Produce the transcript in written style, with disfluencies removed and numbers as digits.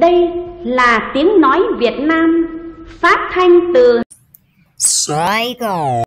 Đây là tiếng nói Việt Nam phát thanh từ Saigon.